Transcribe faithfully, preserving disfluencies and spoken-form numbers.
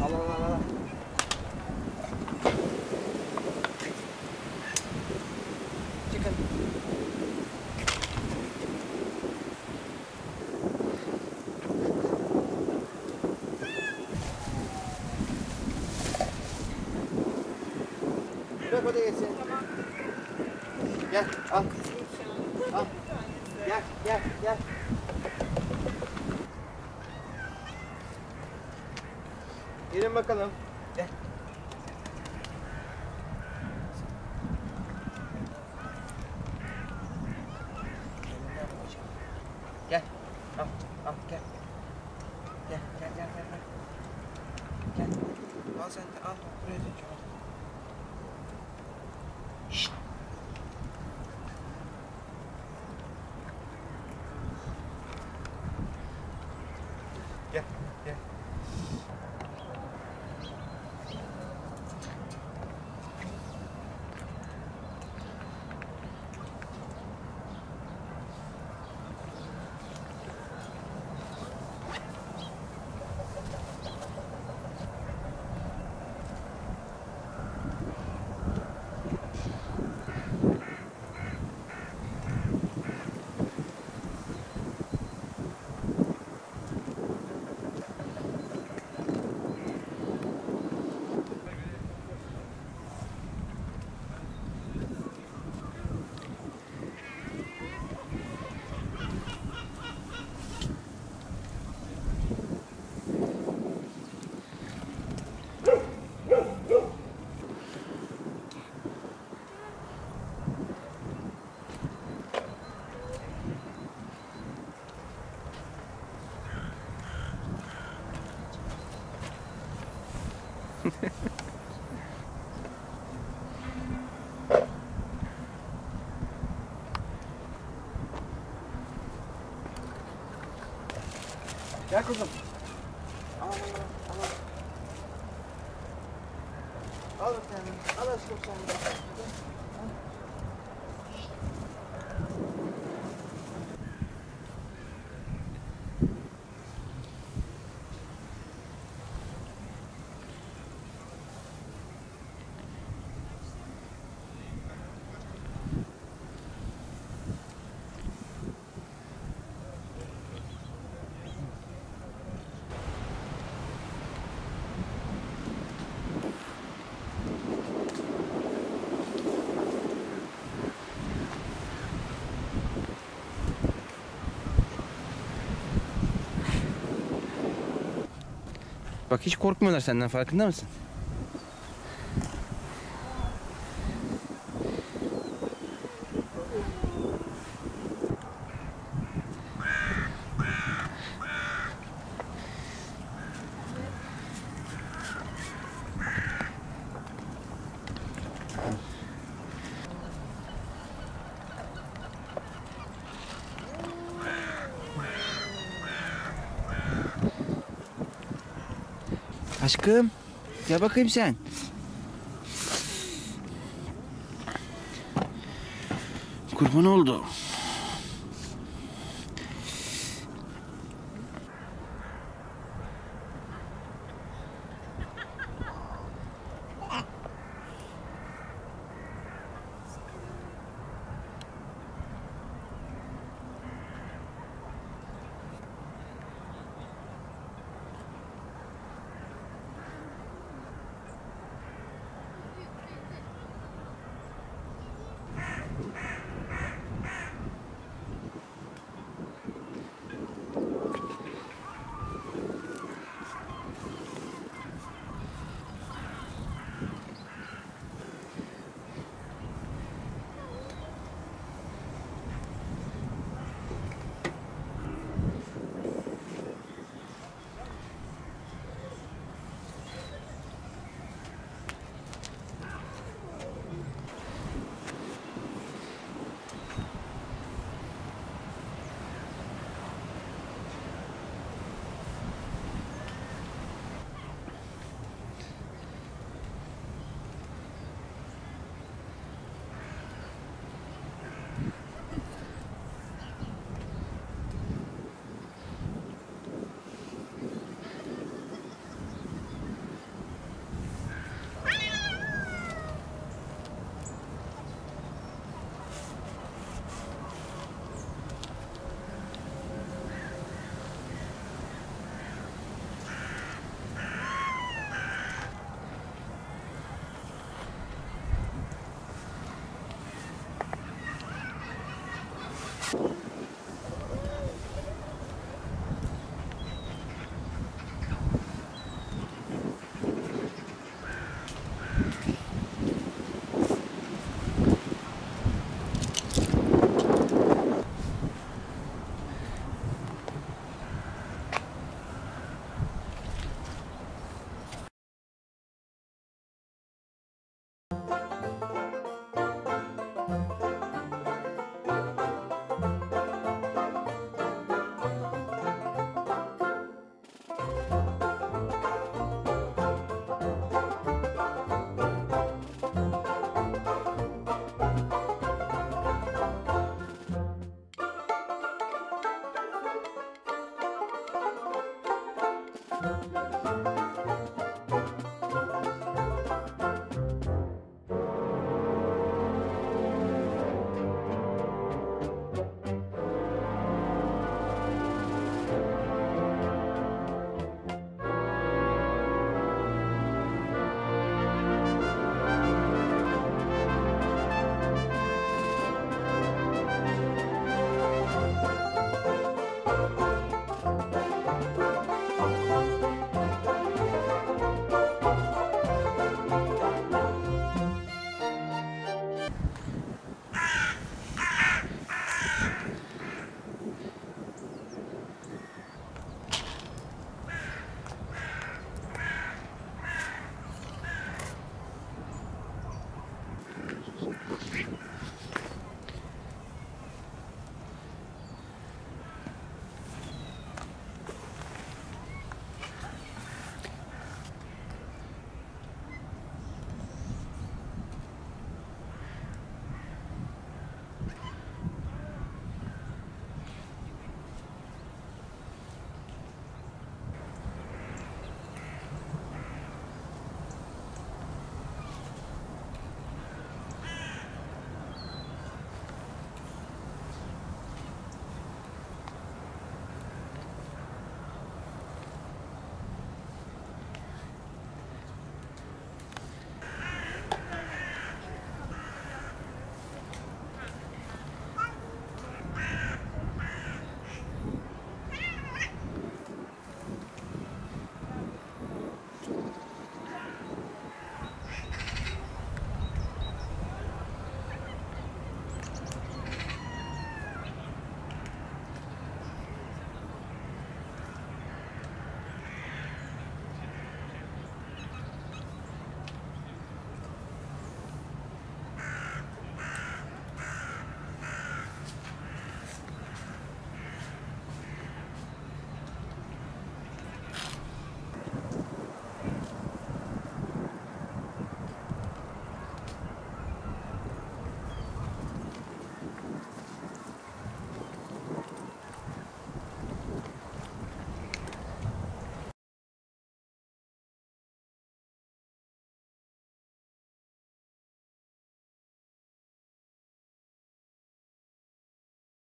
Al al al al. Çıkın. Bırak o da yesin. Tamam. Gel al. Al. Gel gel gel. Gelin bakalım. Gel. Gel. Al, al gel. Gel, gel, gel, gel. Gel. Al sen de al. Buraya da çabuk. Şşt. Gel, gel. Gel kızım. Al, al, al. Al efendim. Al aşkım sonunda. Bak hiç korkmuyorlar senden, farkında mısın? Aşkım, gel bakayım sen. Kurban oldu.